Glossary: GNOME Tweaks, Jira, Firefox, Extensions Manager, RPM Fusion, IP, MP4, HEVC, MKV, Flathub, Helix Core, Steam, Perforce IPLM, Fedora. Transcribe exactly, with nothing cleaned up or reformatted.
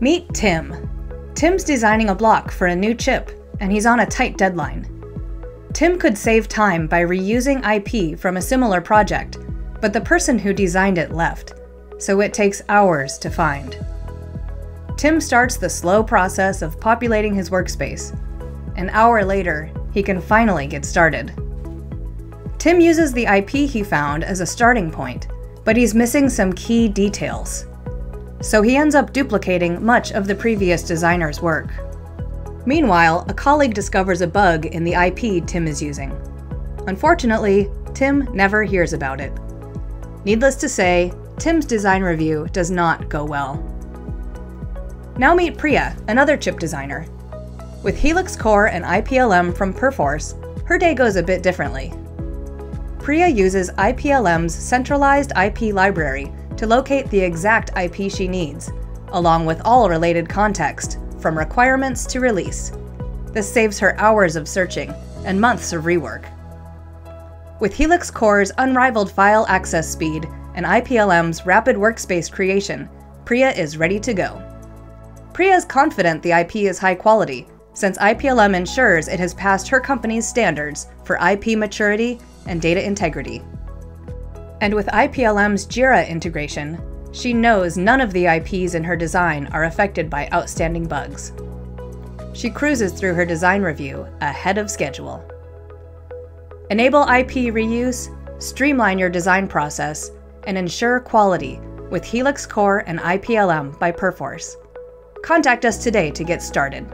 Meet Tim. Tim's designing a block for a new chip, and he's on a tight deadline. Tim could save time by reusing I P from a similar project, but the person who designed it left, so it takes hours to find. Tim starts the slow process of populating his workspace. An hour later, he can finally get started. Tim uses the I P he found as a starting point, but he's missing some key details. So he ends up duplicating much of the previous designer's work. Meanwhile, a colleague discovers a bug in the I P Tim is using. Unfortunately, Tim never hears about it. Needless to say, Tim's design review does not go well. Now meet Priya, another chip designer. With Helix Core and I P L M from Perforce, her day goes a bit differently. Priya uses I P L M's centralized I P library to locate the exact I P she needs, along with all related context, from requirements to release. This saves her hours of searching and months of rework. With Helix Core's unrivaled file access speed and I P L M's rapid workspace creation, Priya is ready to go. Priya is confident the I P is high quality, since I P L M ensures it has passed her company's standards for I P maturity and data integrity. And with I P L M's Jira integration, she knows none of the I Ps in her design are affected by outstanding bugs. She cruises through her design review ahead of schedule. Enable I P reuse, streamline your design process, and ensure quality with Helix Core and I P L M by Perforce. Contact us today to get started.